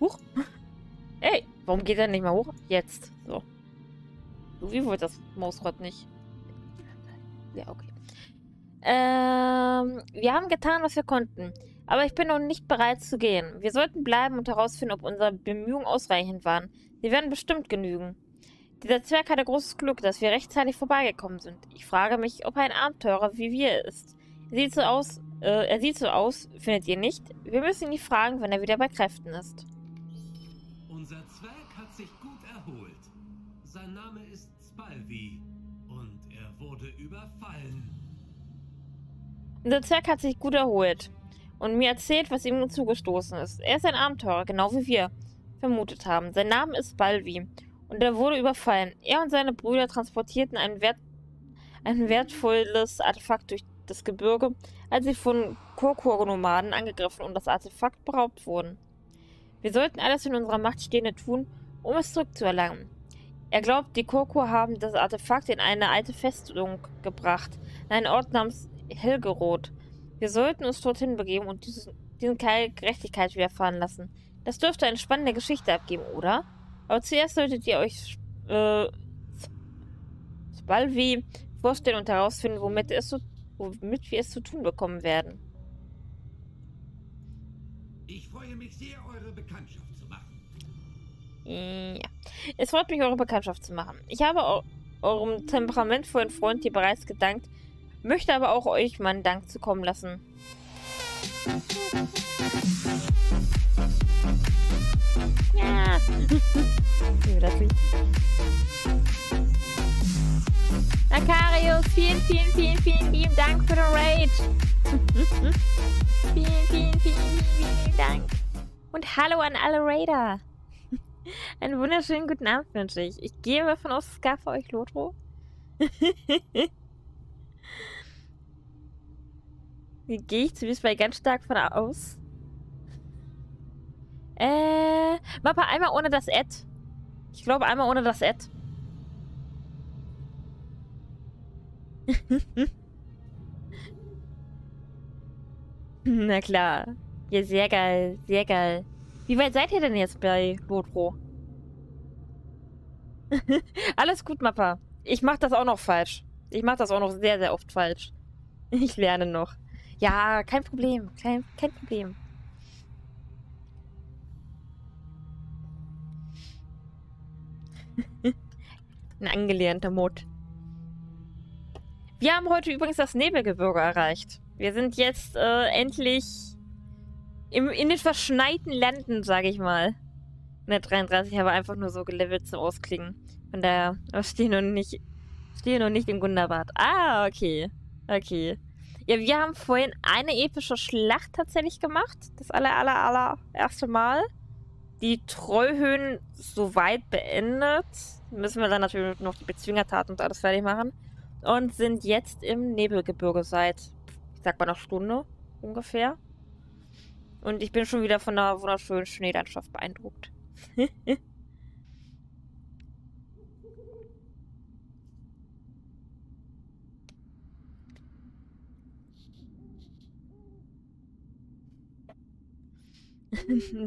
Huch. Ey, warum geht er nicht mal hoch? Jetzt. So. Wie wollte das Mausrad nicht? Ja, okay. Wir haben getan, was wir konnten. Aber ich bin noch nicht bereit zu gehen. Wir sollten bleiben und herausfinden, ob unsere Bemühungen ausreichend waren. Sie werden bestimmt genügen. Dieser Zwerg hatte großes Glück, dass wir rechtzeitig vorbeigekommen sind. Ich frage mich, ob er ein Abenteurer wie wir ist. Er sieht so aus, findet ihr nicht? Wir müssen ihn fragen, wenn er wieder bei Kräften ist. Unser Zwerg hat sich gut erholt. Sein Name ist Balvi und er wurde überfallen. Unser Zwerg hat sich gut erholt und mir erzählt, was ihm zugestoßen ist. Er ist ein Abenteurer, genau wie wir vermutet haben. Sein Name ist Balvi und er wurde überfallen. Er und seine Brüder transportierten ein wertvolles Artefakt durch das Gebirge, als sie von Kurkur-Nomaden angegriffen und das Artefakt beraubt wurden. Wir sollten alles in unserer Macht Stehende tun, um es zurückzuerlangen. Er glaubt, die Kurkur haben das Artefakt in eine alte Festung gebracht, in einen Ort namens Helgeroth. Wir sollten uns dorthin begeben und diesen Keil Gerechtigkeit widerfahren lassen. Das dürfte eine spannende Geschichte abgeben, oder? Aber zuerst solltet ihr euch Spalvi vorstellen und herausfinden, womit wir es zu tun bekommen werden. Ich freue mich sehr, eure Bekanntschaft zu machen. Ja, es freut mich, eure Bekanntschaft zu machen. Ich habe eurem temperamentvollen Freund hier bereits gedankt, möchte aber auch euch meinen Dank zukommen lassen. Ja. Akarius, vielen, vielen, vielen, vielen lieben Dank für den Raid. Vielen, vielen, vielen, vielen Dank. Und hallo an alle Raider. Einen wunderschönen guten Abend wünsche ich. Ich gehe mal davon aus, es gab für euch Lotro. Gehe ich zumindest mal ganz stark von aus. Mach mal einmal ohne das Ad. Ich glaube, einmal ohne das Ad. Na klar. Ja, sehr geil. Sehr geil. Wie weit seid ihr denn jetzt bei Lotro? Alles gut, Mappa. Ich mach das auch noch falsch. Ich mach das auch noch sehr, sehr oft falsch. Ich lerne noch. Ja, kein Problem. Kein Problem. Ein angelernter Mod. Wir haben heute übrigens das Nebelgebirge erreicht. Wir sind jetzt endlich in den verschneiten Landen, sage ich mal. 133 habe einfach nur so gelevelt zum Ausklingen. Von daher stehe noch nicht im Gundabad. Ah, okay. Okay. Ja, wir haben vorhin eine epische Schlacht tatsächlich gemacht. Das allererste Mal. Die Treuhöhen soweit beendet. Müssen wir dann natürlich noch die Bezwingertaten und alles fertig machen. Und sind jetzt im Nebelgebirge seit, ich sag mal, einer Stunde ungefähr. Und ich bin schon wieder von einer wunderschönen Schneelandschaft beeindruckt.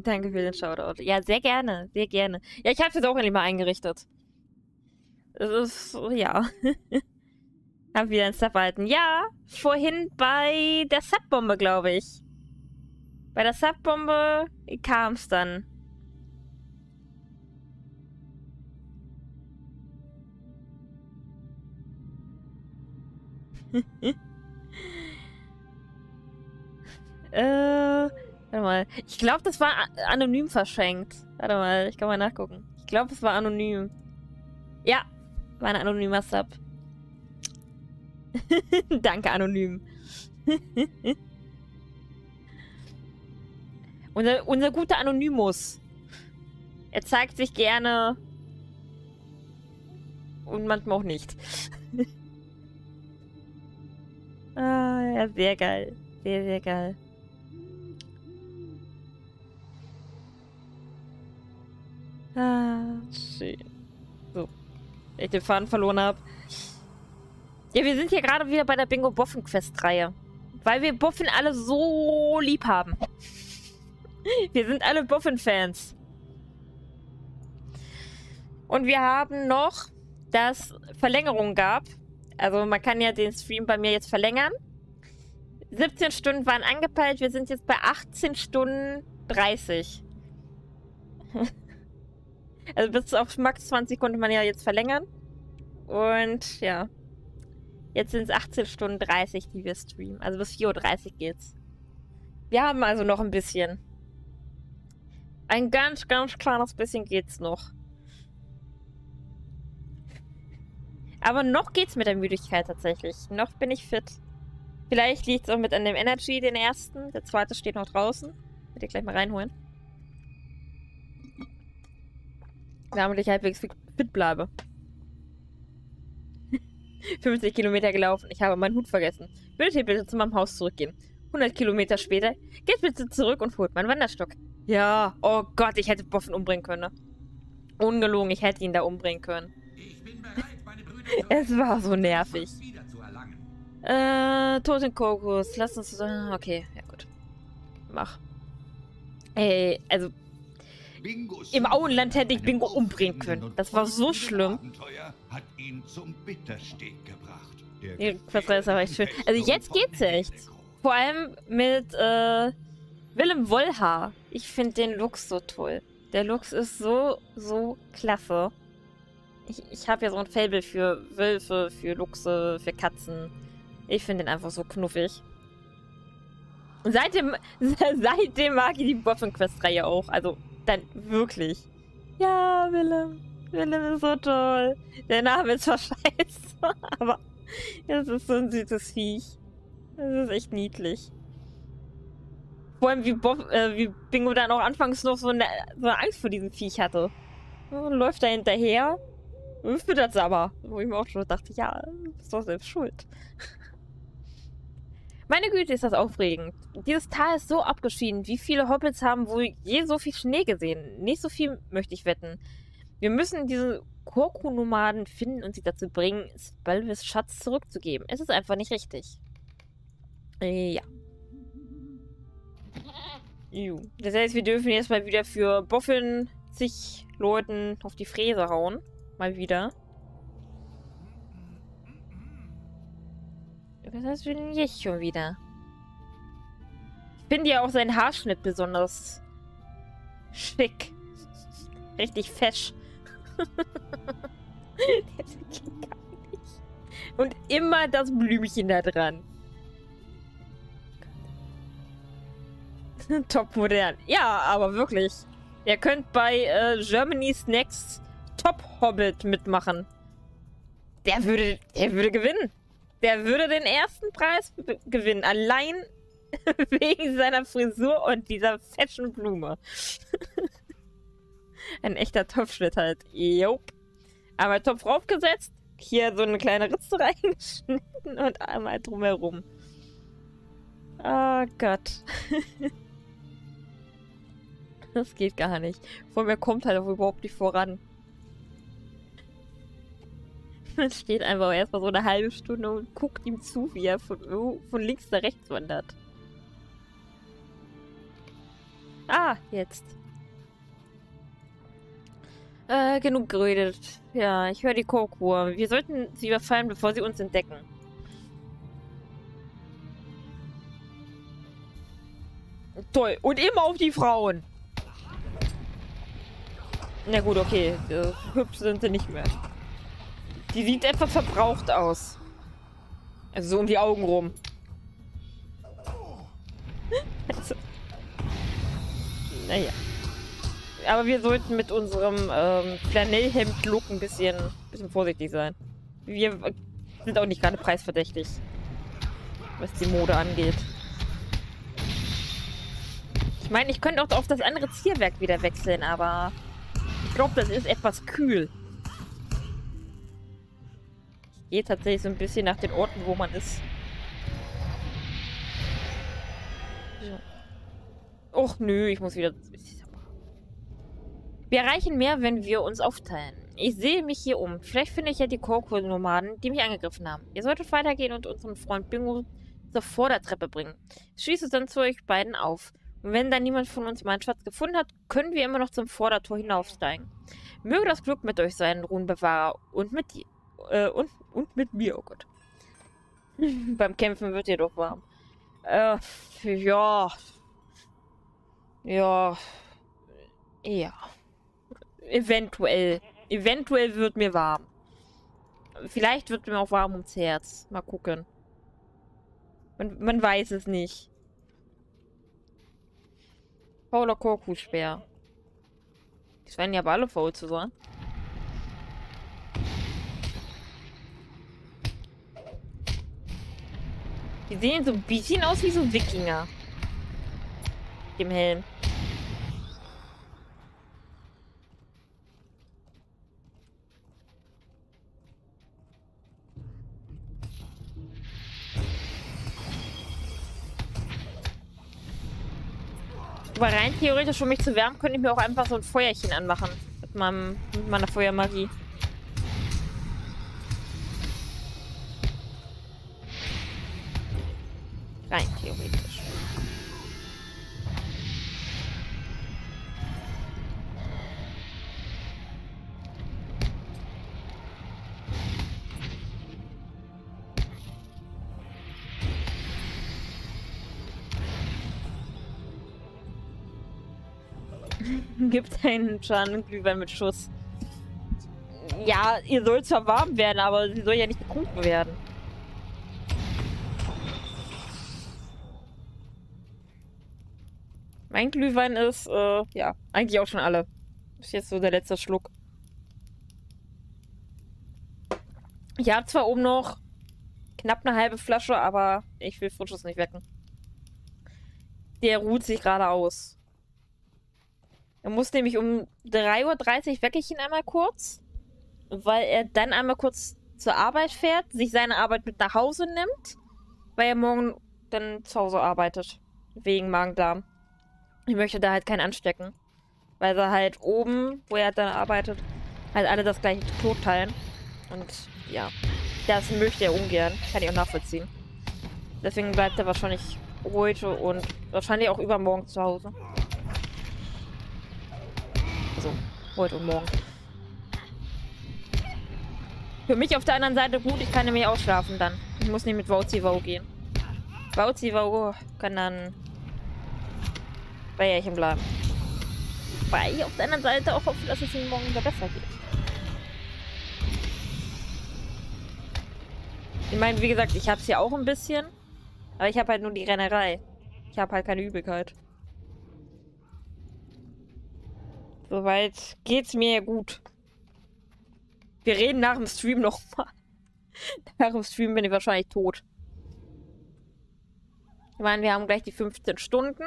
Danke für den Shoutout. Ja, sehr gerne, sehr gerne. Ja, ich habe es jetzt auch endlich mal eingerichtet. Das ist, ja. Haben wieder einen Sub erhalten. Ja, vorhin bei der Subbombe, glaube ich. Bei der Subbombe kam es dann. Warte mal. Ich glaube, das war anonym verschenkt. Warte mal, ich kann mal nachgucken. Ich glaube, es war anonym. Ja, war ein anonymer Sub. Danke, anonym. Unser guter Anonymous. Er zeigt sich gerne und manchmal auch nicht. Ah, ja, sehr geil. Sehr, sehr geil. Ah, schön. So. Wenn ich den Faden verloren habe. Ja, wir sind hier gerade wieder bei der Bingo-Boffen-Quest-Reihe. Weil wir Boffen alle so lieb haben. Wir sind alle Boffen-Fans. Und wir haben noch, dass Verlängerung gab. Also man kann ja den Stream bei mir jetzt verlängern. 17 Stunden waren angepeilt. Wir sind jetzt bei 18 Stunden 30. Also bis auf max 20 konnte man ja jetzt verlängern. Und ja, jetzt sind es 18 Stunden 30, die wir streamen. Also bis 4:30 Uhr geht's. Wir haben also noch ein bisschen. Ein ganz, ganz kleines bisschen geht's noch. Aber noch geht's mit der Müdigkeit tatsächlich. Noch bin ich fit. Vielleicht liegt's auch mit an dem Energy, den ersten. Der zweite steht noch draußen. Wird ihr gleich mal reinholen. Damit ich halbwegs fit bleibe. 50 Kilometer gelaufen. Ich habe meinen Hut vergessen. Würdet ihr bitte zu meinem Haus zurückgehen? 100 Kilometer später. Geht bitte zurück und holt meinen Wanderstock. Ja. Oh Gott, ich hätte Boffen umbringen können. Ungelogen, ich hätte ihn da umbringen können. Ich bin bereit, meine Brüder. Es war so nervig. Totenkokos. Lass uns zusammen. Okay, ja gut. Mach. Ey, also... Im Auenland hätte ich Bingo umbringen können. Das war so schlimm. Hat ihn zum Bittersteg gebracht. Der Quadrat ist aber echt schön. Also jetzt geht's echt. Vor allem mit Willem Wolha. Ich finde den Look so toll. Der Look ist so, so klasse. Ich habe ja so ein Faible für Wölfe, für Luchse, für Katzen. Ich finde den einfach so knuffig. Und seitdem mag ich die Boffin-Quest-Reihe auch. Also dann wirklich. Ja, Willem. Willem ist so toll. Der Name ist zwar scheiße, aber es ist so ein süßes Viech. Das ist echt niedlich. Vor allem wie, wie Bingo dann auch anfangs noch so eine Angst vor diesem Viech hatte. Und läuft da hinterher. Hüpft das aber. Wo ich mir auch schon dachte, ja, du bist doch selbst schuld. Meine Güte, ist das aufregend. Dieses Tal ist so abgeschieden. Wie viele Hobbits haben wohl je so viel Schnee gesehen? Nicht so viel, möchte ich wetten. Wir müssen diese Kurkur-Nomaden finden und sie dazu bringen, Spelvis Schatz zurückzugeben. Es ist einfach nicht richtig. Ja. Das heißt, wir dürfen jetzt mal wieder für Boffin zig Leuten auf die Fräse hauen. Mal wieder. Was heißt denn jetzt schon wieder? Ich finde ja auch seinen Haarschnitt besonders schick. Richtig fesch. Der geht gar nicht. Und immer das Blümchen da dran. Top modern. Ja, aber wirklich. Ihr könnt bei Germany's Next Top Hobbit mitmachen. Der würde gewinnen. Der würde den ersten Preis gewinnen. Allein wegen seiner Frisur und dieser fetten Blume. Ein echter Topfschnitt halt. Jo. Einmal Topf raufgesetzt. Hier so eine kleine Ritze reingeschnitten und einmal drumherum. Oh Gott. Das geht gar nicht. Vor mir kommt halt auch überhaupt nicht voran. Man steht einfach erstmal so eine halbe Stunde und guckt ihm zu, wie er von links nach rechts wandert. Ah, jetzt. Genug geredet. Ja, ich höre die Kurkur. Wir sollten sie überfallen, bevor sie uns entdecken. Toll. Und immer auf die Frauen. Na gut, okay. Hübsch sind sie nicht mehr. Die sieht etwas verbraucht aus. Also so um die Augen rum. Also. Naja. Aber wir sollten mit unserem Flanellhemd-Look ein bisschen vorsichtig sein. Wir sind auch nicht gerade preisverdächtig. Was die Mode angeht. Ich meine, ich könnte auch auf das andere Zierwerk wieder wechseln, aber ich glaube, das ist etwas kühl. Ich gehe tatsächlich so ein bisschen nach den Orten, wo man ist. So. Och nö, ich muss wieder... Wir erreichen mehr, wenn wir uns aufteilen. Ich sehe mich hier um. Vielleicht finde ich ja die Kurkur-Nomaden, die mich angegriffen haben. Ihr solltet weitergehen und unseren Freund Bingo zur Vordertreppe bringen. Schließt es dann zu euch beiden auf. Wenn da niemand von uns meinen Schatz gefunden hat, können wir immer noch zum Vordertor hinaufsteigen. Möge das Glück mit euch sein, Runenbewahrer. Und mit mir, oh Gott. Beim Kämpfen wird ihr doch warm. Ja. Eventuell wird mir warm. Vielleicht wird mir auch warm ums Herz. Mal gucken. Man weiß es nicht. Fauler Korku-Speer. Die scheinen ja aber alle faul zu sein. Die sehen so ein bisschen aus wie so Wikinger. Mit dem Helm. Aber rein theoretisch, um mich zu wärmen, könnte ich mir auch einfach so ein Feuerchen anmachen. Mit meiner Feuermagie. Rein theoretisch. Gibt einen Schaden Glühwein mit Schuss. Ja, ihr sollt zwar warm werden, aber sie soll ja nicht getrunken werden. Mein Glühwein ist, ja, eigentlich auch schon alle. Ist jetzt so der letzte Schluck. Ich habe zwar oben noch knapp eine halbe Flasche, aber ich will Frisches nicht wecken. Der ruht sich gerade aus. Er muss nämlich um 3:30 Uhr wecke ich ihn einmal kurz, weil er dann einmal kurz zur Arbeit fährt, sich seine Arbeit mit nach Hause nimmt, weil er morgen dann zu Hause arbeitet. Wegen Magen-Darm. Ich möchte da halt keinen anstecken. Weil er halt oben, wo er dann arbeitet, halt alle das gleiche Tod teilen. Und ja, das möchte er ungern. Kann ich auch nachvollziehen. Deswegen bleibt er wahrscheinlich heute und wahrscheinlich auch übermorgen zu Hause. Also, heute und morgen. Für mich auf der anderen Seite gut, ich kann nämlich ausschlafen dann. Ich muss nicht mit Wauzi-Wau gehen. Wauzi-Wau kann dann bei Jährchen bleiben. Weil auf der anderen Seite auch hoffe, dass es ihm morgen wieder besser geht. Ich meine, wie gesagt, ich hab's ja auch ein bisschen. Aber ich habe halt nur die Rennerei. Ich habe halt keine Übelkeit. Soweit geht's mir ja gut. Wir reden nach dem Stream nochmal. Nach dem Stream bin ich wahrscheinlich tot. Ich meine, wir haben gleich die 15 Stunden.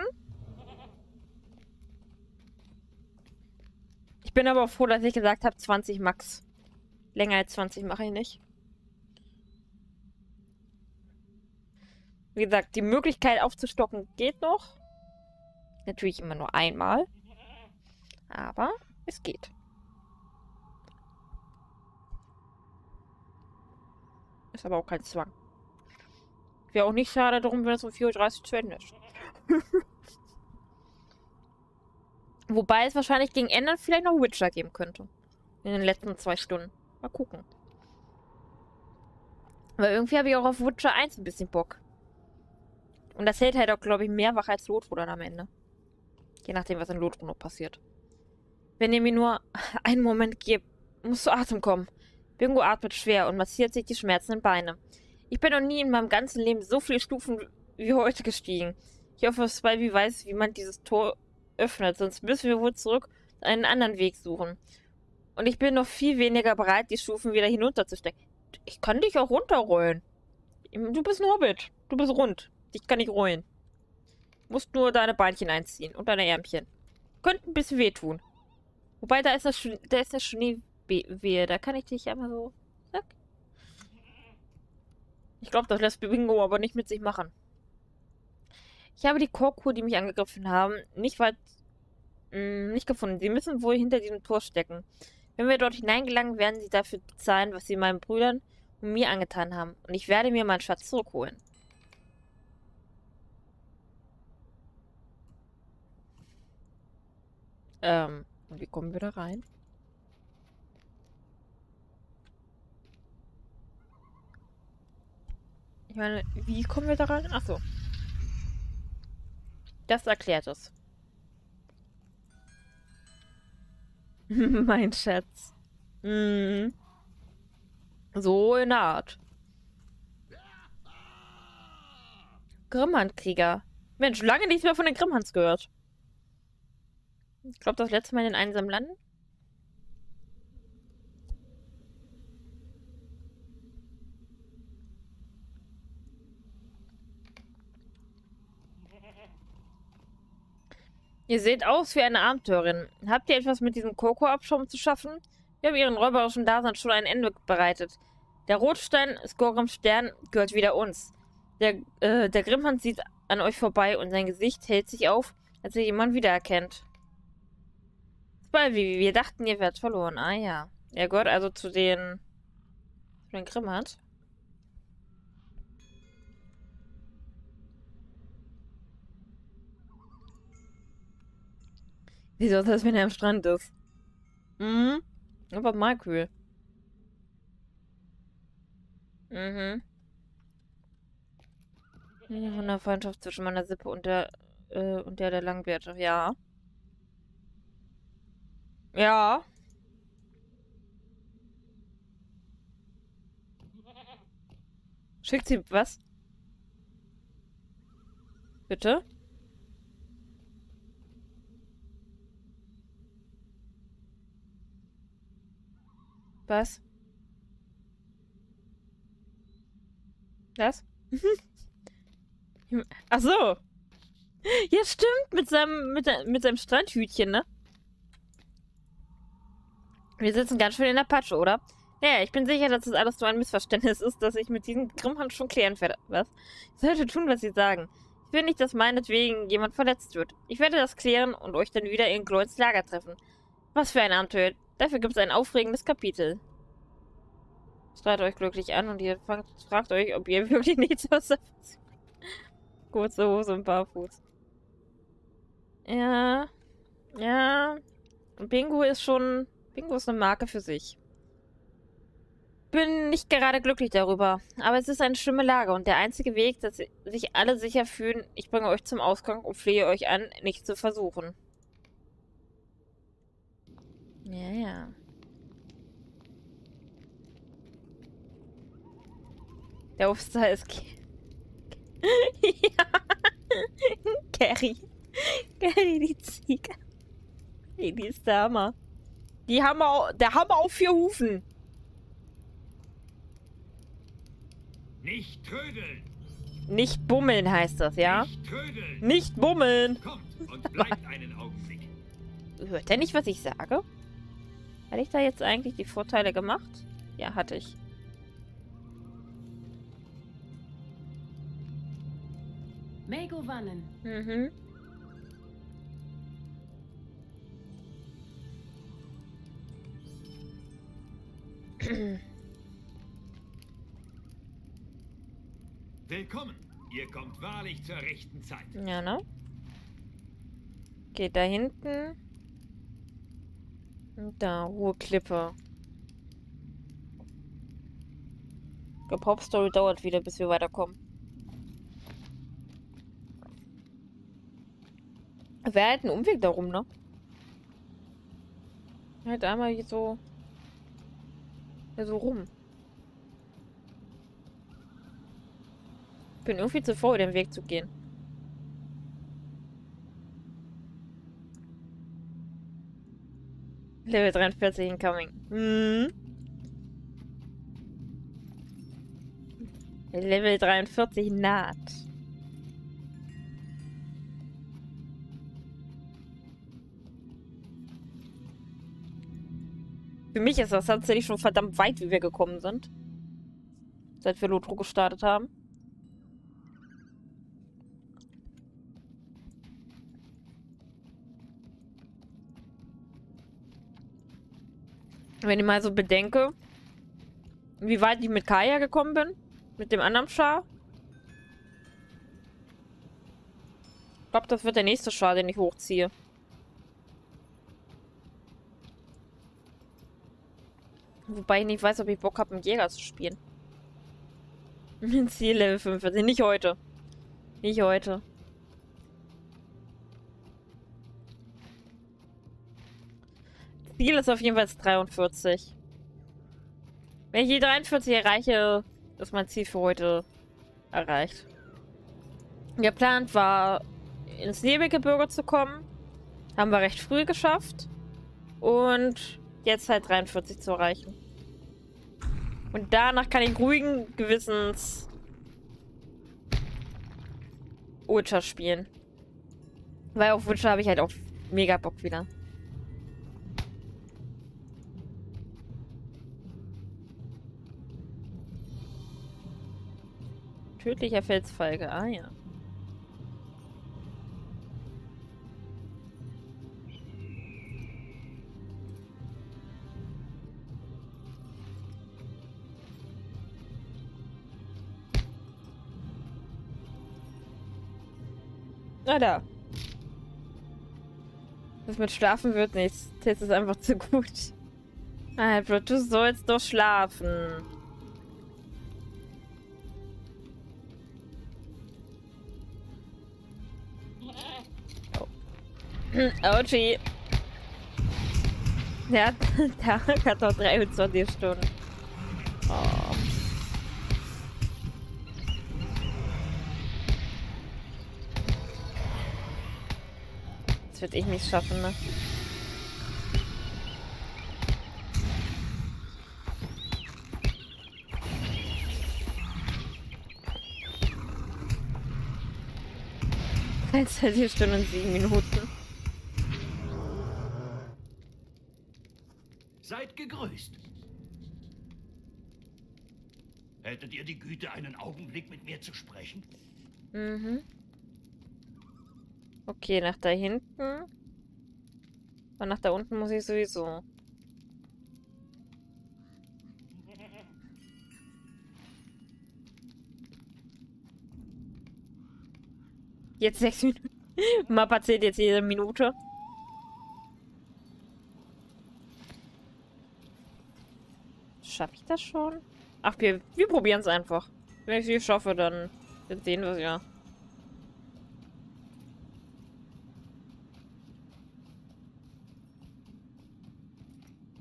Ich bin aber auch froh, dass ich gesagt habe, 20 max. Länger als 20 mache ich nicht. Wie gesagt, die Möglichkeit aufzustocken geht noch. Natürlich immer nur einmal. Aber es geht. Ist aber auch kein Zwang. Wäre auch nicht schade darum, wenn es um 4:30 Uhr zu Ende ist. Wobei es wahrscheinlich gegen Ende vielleicht noch Witcher geben könnte. In den letzten 2 Stunden. Mal gucken. Aber irgendwie habe ich auch auf Witcher 1 ein bisschen Bock. Und das hält halt auch, glaube ich, mehr wach als Lotro dann am Ende. Je nachdem, was in Lotro noch passiert. Wenn ihr mir nur einen Moment gebt, muss zu Atem kommen. Bingo atmet schwer und massiert sich die schmerzenden Beine. Ich bin noch nie in meinem ganzen Leben so viele Stufen wie heute gestiegen. Ich hoffe, dass Balvi weiß, wie man dieses Tor öffnet, sonst müssen wir wohl zurück einen anderen Weg suchen. Und ich bin noch viel weniger bereit, die Stufen wieder hinunterzustecken. Ich kann dich auch runterrollen. Du bist ein Hobbit. Du bist rund. Dich kann ich rollen. Du musst nur deine Beinchen einziehen und deine Ärmchen. Könnte ein bisschen wehtun. Wobei, da ist eine Schneewehe. Da kann ich dich einmal so... Zack. Ich glaube, das lässt Bingo aber nicht mit sich machen. Ich habe die Kurkur, die mich angegriffen haben, nicht gefunden. Sie müssen wohl hinter diesem Tor stecken. Wenn wir dort hineingelangen, werden sie dafür bezahlen, was sie meinen Brüdern und mir angetan haben. Und ich werde mir meinen Schatz zurückholen. Und wie kommen wir da rein? Ich meine, wie kommen wir da rein? Achso. Das erklärt es. Mein Schatz. Mhm. So in der Art. Grimmhandkrieger. Mensch, lange nichts mehr von den Grimmhands gehört. Ich glaube, das letzte Mal in den einsamen Landen. Ihr seht aus wie eine Abenteurerin. Habt ihr etwas mit diesem Kurkur-Abschaum zu schaffen? Wir haben ihren räuberischen Dasein schon ein Ende bereitet. Der Rotstein, Skorums Stern, gehört wieder uns. Der Grimmhand sieht an euch vorbei und sein Gesicht hält sich auf, als er jemanden wiedererkennt. Balvi, wir dachten, ihr werdet verloren. Ah ja. Er gehört also zu den... zu den Grimmhand. Wie soll das, wenn er am Strand ist? Mhm. Aber mal cool. Mhm. Von der Freundschaft zwischen meiner Sippe und der Langwirtschaft. Ja. Ja. Schickt sie was? Bitte? Was? Das? Ach so. Ja, stimmt. Mit seinem Strandhütchen, ne? Wir sitzen ganz schön in der Patsche, oder? Ja, ich bin sicher, dass das alles nur ein Missverständnis ist, dass ich mit diesem Grimmhand schon klären werde. Was? Ich sollte tun, was sie sagen. Ich will nicht, dass meinetwegen jemand verletzt wird. Ich werde das klären und euch dann wieder in Gloins Lager treffen. Was für ein Abenteuer. Dafür gibt es ein aufregendes Kapitel. Strahlt euch glücklich an und ihr fragt euch, ob ihr wirklich nichts aus der kurze Hose und barfuß. Ja. Ja. Und Bingo ist schon... Bingo ist eine Marke für sich. Bin nicht gerade glücklich darüber, aber es ist eine schlimme Lage und der einzige Weg, dass sich alle sicher fühlen, ich bringe euch zum Ausgang und flehe euch an, nichts zu versuchen. Ja, ja. Der Officer ist... ja. Carrie. Carrie, die Ziege. Hey, die ist der Hammer. Die Hammer, der Hammer auf 4 Hufen. Nicht trödeln. Nicht bummeln heißt das, ja? Nicht trödeln. Nicht bummeln. Kommt und bleibt einen Augenblick. Hört er nicht, was ich sage? Hatte ich da jetzt eigentlich die Vorteile gemacht? Ja, hatte ich. Megowannen. Mhm. Willkommen. Ihr kommt wahrlich zur rechten Zeit. Ja, ne? Geht da hinten. Und da, Ruheklippe. Die Pop-Story dauert wieder, bis wir weiterkommen. Wäre halt ein Umweg darum, ne? Halt einmal hier so... Ja, so rum. Ich bin irgendwie zu faul, den Weg zu gehen. Level 43 incoming. Hm. Level 43 naht. Für mich ist das tatsächlich schon verdammt weit, wie wir gekommen sind. Seit wir Lotro gestartet haben. Wenn ich mal so bedenke, wie weit ich mit Kaya gekommen bin, mit dem anderen Schar. Ich glaube, das wird der nächste Schar, den ich hochziehe. Wobei ich nicht weiß, ob ich Bock habe, einen Jäger zu spielen. Ziel Level 45. Nicht heute. Nicht heute. Ziel ist auf jeden Fall 43. Wenn ich die 43 erreiche, ist mein Ziel für heute erreicht. Geplant war, ins Nebelgebirge zu kommen. Haben wir recht früh geschafft. Und jetzt halt 43 zu erreichen. Und danach kann ich ruhigen Gewissens Witcher spielen. Weil auf Witcher habe ich halt auch mega Bock wieder. Tödlicher Felsfalke, ah ja. Na da. Das mit Schlafen wird nichts. Test ist einfach zu gut. Albert, du sollst doch schlafen. Oh. Ouchie. Der Tag hat noch 23 Stunden. Oh. Wird ich nicht schaffen, ne? Jetzt halt 4 Stunden und 7 Minuten. Seid gegrüßt. Hättet ihr die Güte, einen Augenblick mit mir zu sprechen? Mhm. Okay, nach da hinten. Und nach da unten muss ich sowieso. Jetzt 6 Minuten. Mappa zählt jetzt jede Minute. Schaffe ich das schon? Ach, wir probieren es einfach. Wenn ich es schaffe, dann sehen wir es ja.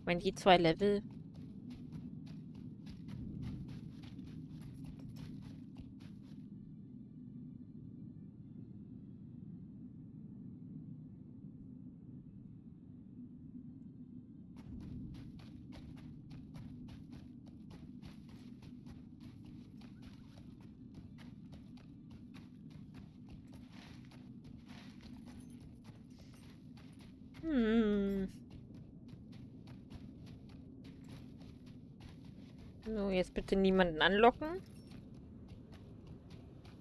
Wenn die 2 Level. So, jetzt bitte niemanden anlocken.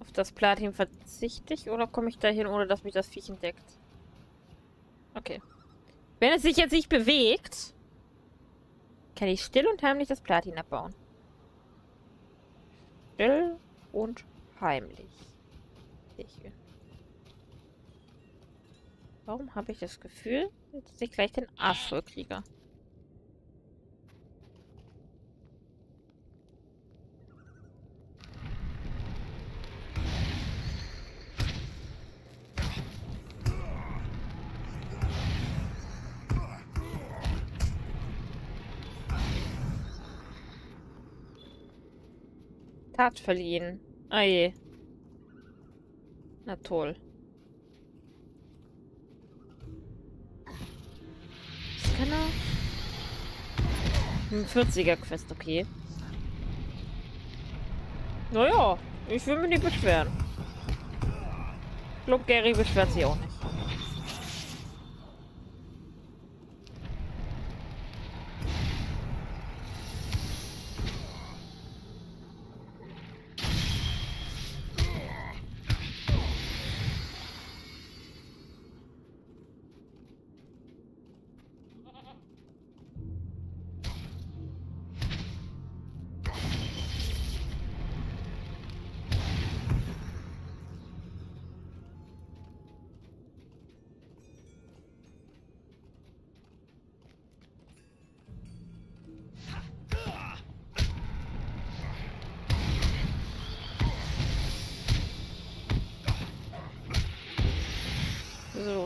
Auf das Platin verzichte ich oder komme ich dahin, ohne dass mich das Viech entdeckt? Okay. Wenn es sich jetzt nicht bewegt, kann ich still und heimlich das Platin abbauen. Still und heimlich. Warum habe ich das Gefühl, dass ich gleich den Arsch voll kriege? Tat verliehen. Ah je. Na toll. Was kann er? 40er-Quest, okay. Naja, ich will mich nicht beschweren. Ich glaube, Gary beschwert sich auch nicht.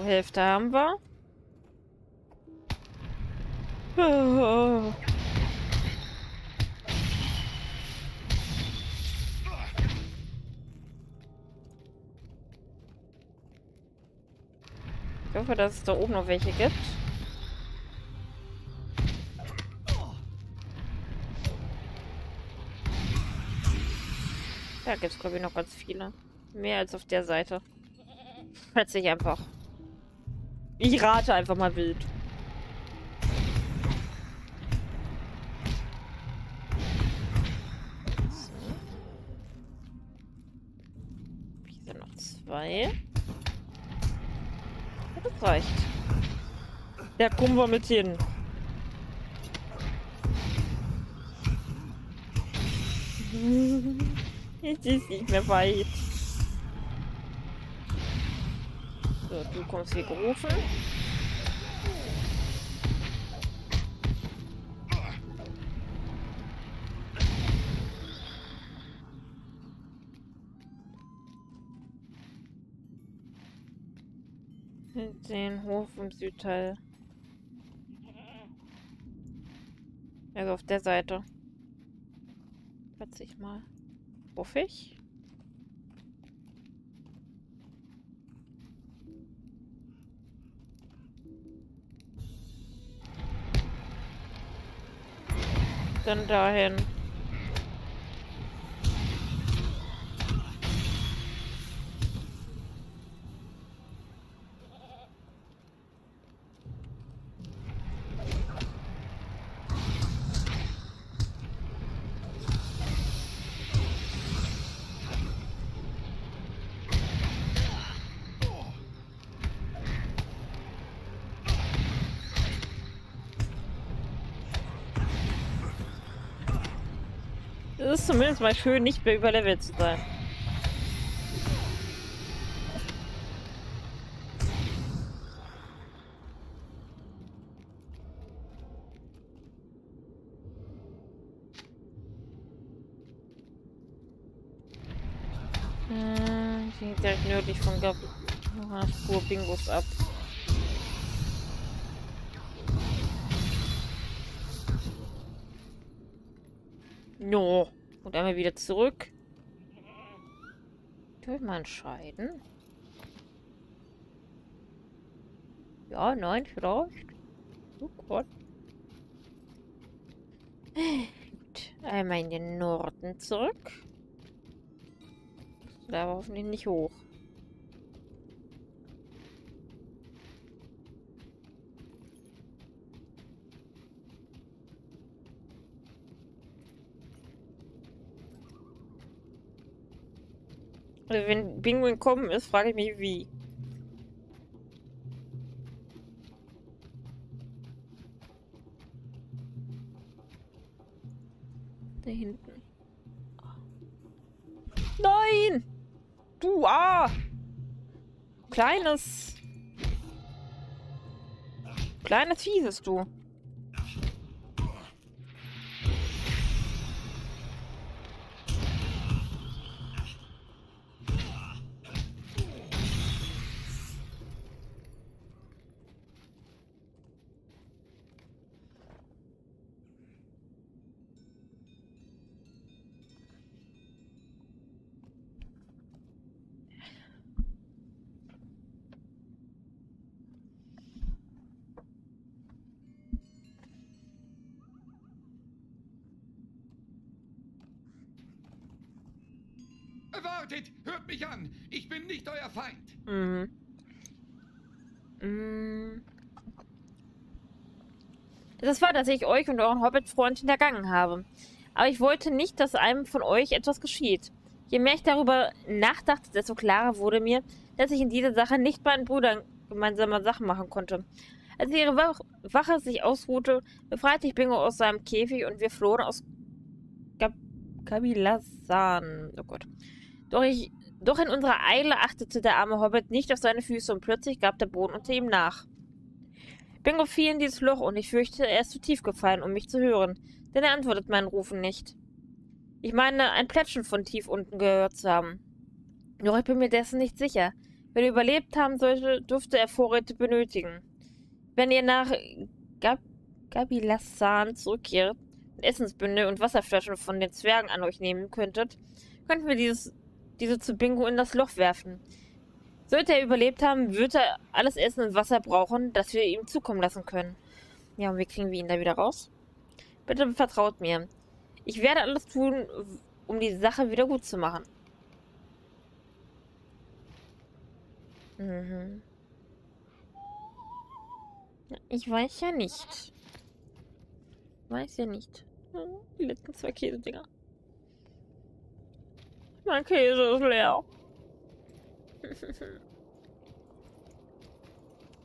Hälfte haben wir. Oh. Ich hoffe, dass es da oben noch welche gibt. Da gibt es, glaube ich, noch ganz viele. Mehr als auf der Seite. Plötzlich einfach. Ich rate einfach mal wild. Hier sind noch zwei. Das reicht. Da kommen wir mit hin. Jetzt ist nicht mehr weit. So, du kommst hier gerufen. Mit den Hof im Südteil. Also auf der Seite. Platze ich mal. Buffig. Dann dahin. Es ist zumindest mal schön, nicht mehr überlevelt zu sein. Ich ging direkt nördlich von Gabilazan Bingos ab. No. Und einmal wieder zurück. Können wir mal entscheiden? Ja, nein, vielleicht. Oh Gott. Gut. Einmal in den Norden zurück. Da aber hoffentlich nicht hoch. Wenn Bingo entkommen ist, frage ich mich, wie. Da hinten. Nein! Du, ah! Kleines. Kleines Vieh bist du. Wartet! Hört mich an! Ich bin nicht euer Feind! Mhm. Mhm. Das war, dass ich euch und euren Hobbit-Freund hintergangen habe. Aber ich wollte nicht, dass einem von euch etwas geschieht. Je mehr ich darüber nachdachte, desto klarer wurde mir, dass ich in dieser Sache nicht mit meinen Brüdern gemeinsame Sachen machen konnte. Als ihre Wache sich ausruhte, befreite ich Bingo aus seinem Käfig und wir flohen aus Gabilazan. Oh Gott. Doch in unserer Eile achtete der arme Hobbit nicht auf seine Füße und plötzlich gab der Boden unter ihm nach. Bingo fiel in dieses Loch und ich fürchte, er ist zu tief gefallen, um mich zu hören, denn er antwortet meinen Rufen nicht. Ich meine, ein Plätschen von tief unten gehört zu haben. Doch ich bin mir dessen nicht sicher. Wenn ihr überlebt haben sollte, dürfte er Vorräte benötigen. Wenn ihr nach Gabilazan zurückkehrt, Essensbünde und Wasserflaschen von den Zwergen an euch nehmen könntet, könnten wir diese zu Bingo in das Loch werfen. Sollte er überlebt haben, wird er alles Essen und Wasser brauchen, das wir ihm zukommen lassen können. Ja, und wie kriegen wir ihn da wieder raus? Bitte vertraut mir. Ich werde alles tun, um die Sache wieder gut zu machen. Mhm. Ich weiß ja nicht. Die letzten zwei Käsedinger. Mein Käse ist leer.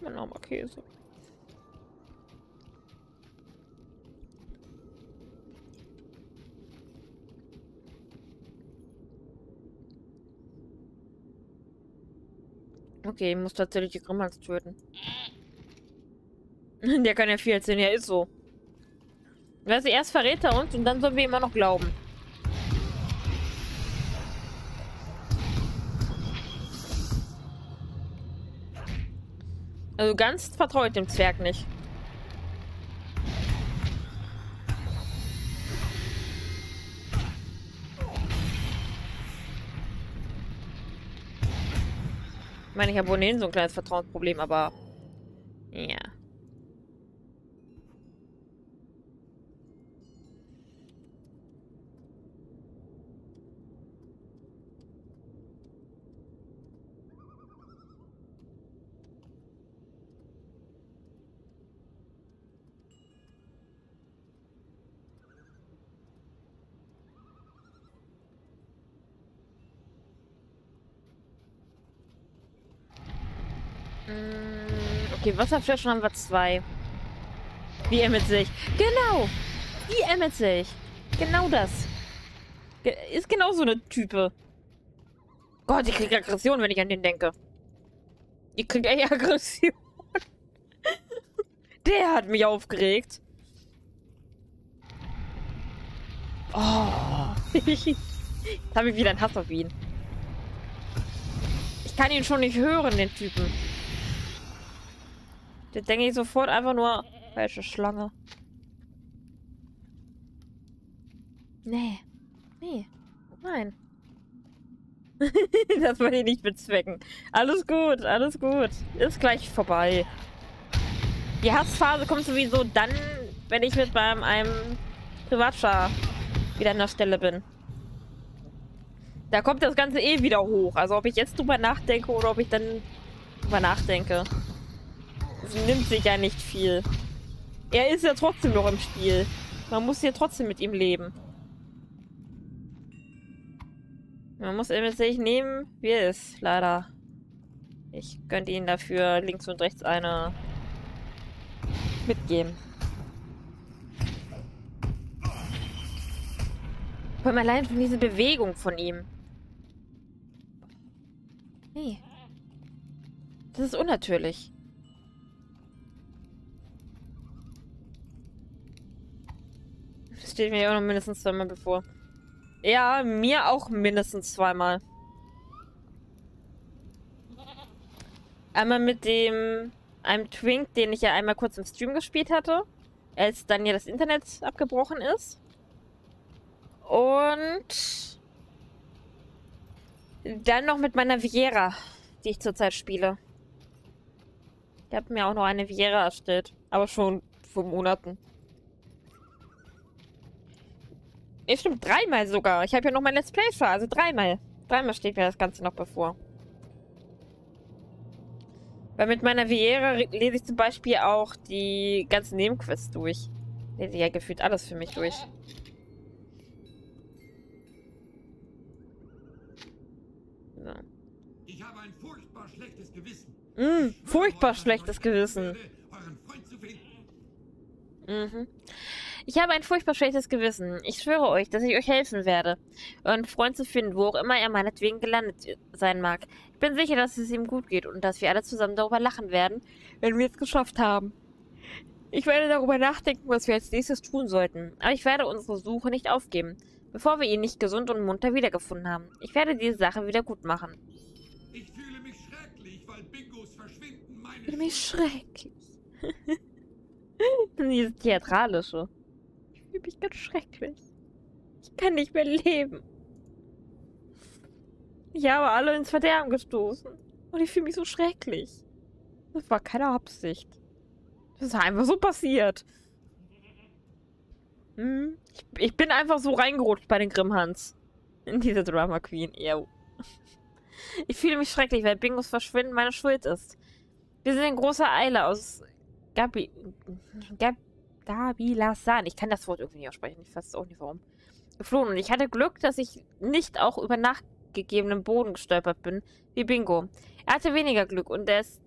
Mein armer Käse. Okay, ich muss tatsächlich die Grimmhands töten. Der kann ja viel erzählen, ja, ist so. Weißt du, erst verrät er uns und dann sollen wir immer noch glauben. Also ganz vertraut dem Zwerg nicht. Ich meine, ich habe ohnehin so ein kleines Vertrauensproblem, aber... ja. Okay, Wasserflaschen haben wir zwei. Wie er mit sich. Genau! Wie er mit sich. Genau das. Ist genau so eine Type. Gott, ich kriege Aggression, wenn ich an den denke. Ich kriege echt Aggression. Der hat mich aufgeregt. Oh. Jetzt habe ich wieder einen Hass auf ihn. Ich kann ihn schon nicht hören, den Typen. Da denke ich sofort einfach nur, welche Schlange. Nee. Nee. Nein. Das wollte ich nicht bezwecken. Alles gut, alles gut. Ist gleich vorbei. Die Hassphase kommt sowieso dann, wenn ich mit einem Privatschar wieder an der Stelle bin. Da kommt das Ganze eh wieder hoch. Also ob ich jetzt drüber nachdenke oder ob ich dann drüber nachdenke. Es nimmt sich ja nicht viel. Er ist ja trotzdem noch im Spiel. Man muss ja trotzdem mit ihm leben. Man muss ihn tatsächlich nehmen, wie er ist, leider. Ich könnte ihn dafür links und rechts eine mitgeben. Vor allem allein von dieser Bewegung von ihm. Nee. Das ist unnatürlich. Steht mir ja auch noch mindestens zweimal bevor. Ja, mir auch mindestens zweimal. Einmal mit einem Twink, den ich ja einmal kurz im Stream gespielt hatte, als dann ja das Internet abgebrochen ist. Und dann noch mit meiner Viera, die ich zurzeit spiele. Ich habe mir auch noch eine Viera erstellt, aber schon vor Monaten. Ja, stimmt, dreimal sogar. Ich habe ja noch mein Let's Play vor, also dreimal. Dreimal steht mir das Ganze noch bevor. Weil mit meiner Viera lese ich zum Beispiel auch die ganzen Nebenquests durch. Lese ich ja gefühlt alles für mich durch. So. Ich habe ein furchtbar schlechtes Gewissen. Furchtbar schlechtes Gewissen. Mhm. Ich habe ein furchtbar schlechtes Gewissen. Ich schwöre euch, dass ich euch helfen werde, euren Freund zu finden, wo auch immer er meinetwegen gelandet sein mag. Ich bin sicher, dass es ihm gut geht und dass wir alle zusammen darüber lachen werden, wenn wir es geschafft haben. Ich werde darüber nachdenken, was wir als nächstes tun sollten, aber ich werde unsere Suche nicht aufgeben, bevor wir ihn nicht gesund und munter wiedergefunden haben. Ich werde diese Sache wieder gut machen. Ich fühle mich schrecklich. für mich schrecklich. Dieses Theatralische. Ich fühle mich ganz schrecklich. Ich kann nicht mehr leben. Ich habe alle ins Verderben gestoßen. Und ich fühle mich so schrecklich. Das war keine Absicht. Das ist einfach so passiert. Hm? Ich bin einfach so reingerutscht bei den Grimmhands. In diese Drama Queen. Ew. Ich fühle mich schrecklich, weil Bingos Verschwinden meine Schuld ist. Wir sind in großer Eile aus Gabilazan. Ich kann das Wort irgendwie nicht aussprechen. Ich weiß auch nicht warum. Geflohen. Und ich hatte Glück, dass ich nicht auch über nachgegebenen Boden gestolpert bin, wie Bingo. Er hatte weniger Glück und ist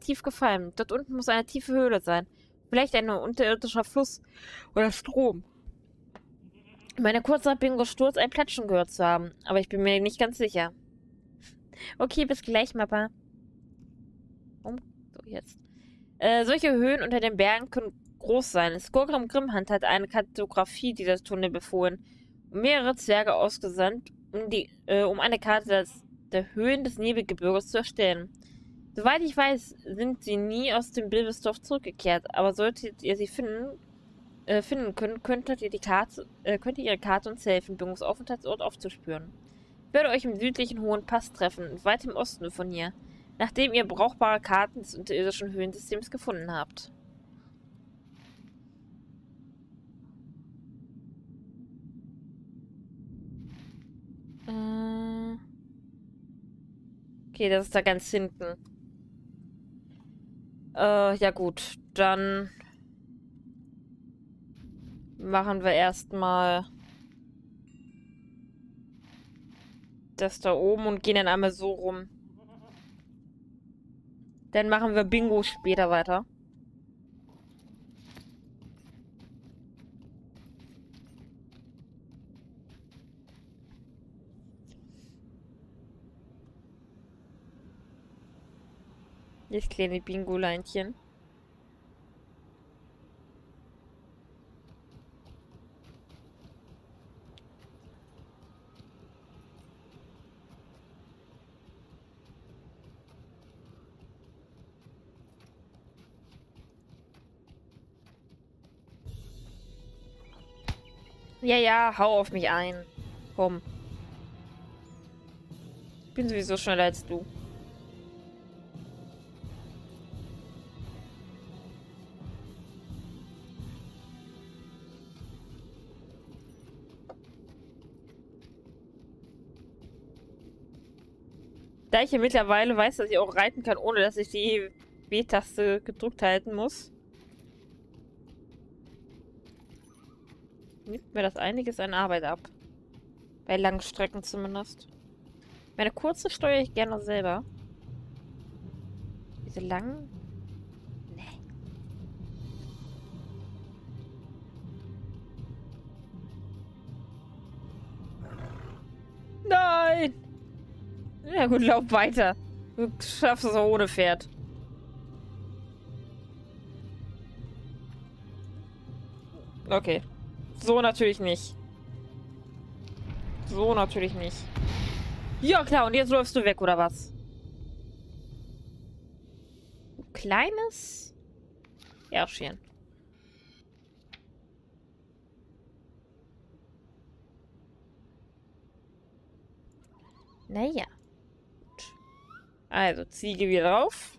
tief gefallen. Dort unten muss eine tiefe Höhle sein. Vielleicht ein unterirdischer Fluss oder Strom. Meine kurze Bingos Sturz ein Platschen gehört zu haben, aber ich bin mir nicht ganz sicher. Okay, bis gleich, Mappa. So, jetzt. Solche Höhen unter den Bergen können groß sein. Skurgrim Grimmhand hat eine Kartografie dieser Tunnel befohlen und mehrere Zwerge ausgesandt, um eine Karte der Höhen des Nebelgebirges zu erstellen. Soweit ich weiß, sind sie nie aus dem Bilbesdorf zurückgekehrt, aber solltet ihr sie finden können, könnt ihr ihre Karte uns helfen, Bingos Aufenthaltsort aufzuspüren. Ich werde euch im südlichen Hohen Pass treffen, weit im Osten von hier, nachdem ihr brauchbare Karten des unterirdischen Höhensystems gefunden habt. Okay, das ist da ganz hinten. Ja gut, dann machen wir erstmal das da oben und gehen dann einmal so rum. Dann machen wir Bingo später weiter. Das kleine Bingo-Leinchen. Ja, hau auf mich ein. Komm. Ich bin sowieso schneller als du. Da ich ja mittlerweile weiß, dass ich auch reiten kann, ohne dass ich die B-Taste gedrückt halten muss, nimmt mir das einiges an Arbeit ab. Bei langen Strecken zumindest. Meine kurze steuere ich gerne selber. Diese langen? Nee. Nein! Ja gut, lauf weiter. Du schaffst es auch ohne Pferd. Okay. So natürlich nicht. So natürlich nicht. Ja klar, und jetzt läufst du weg, oder was? Kleines Ärschchen. Naja. Also, Ziege wieder rauf.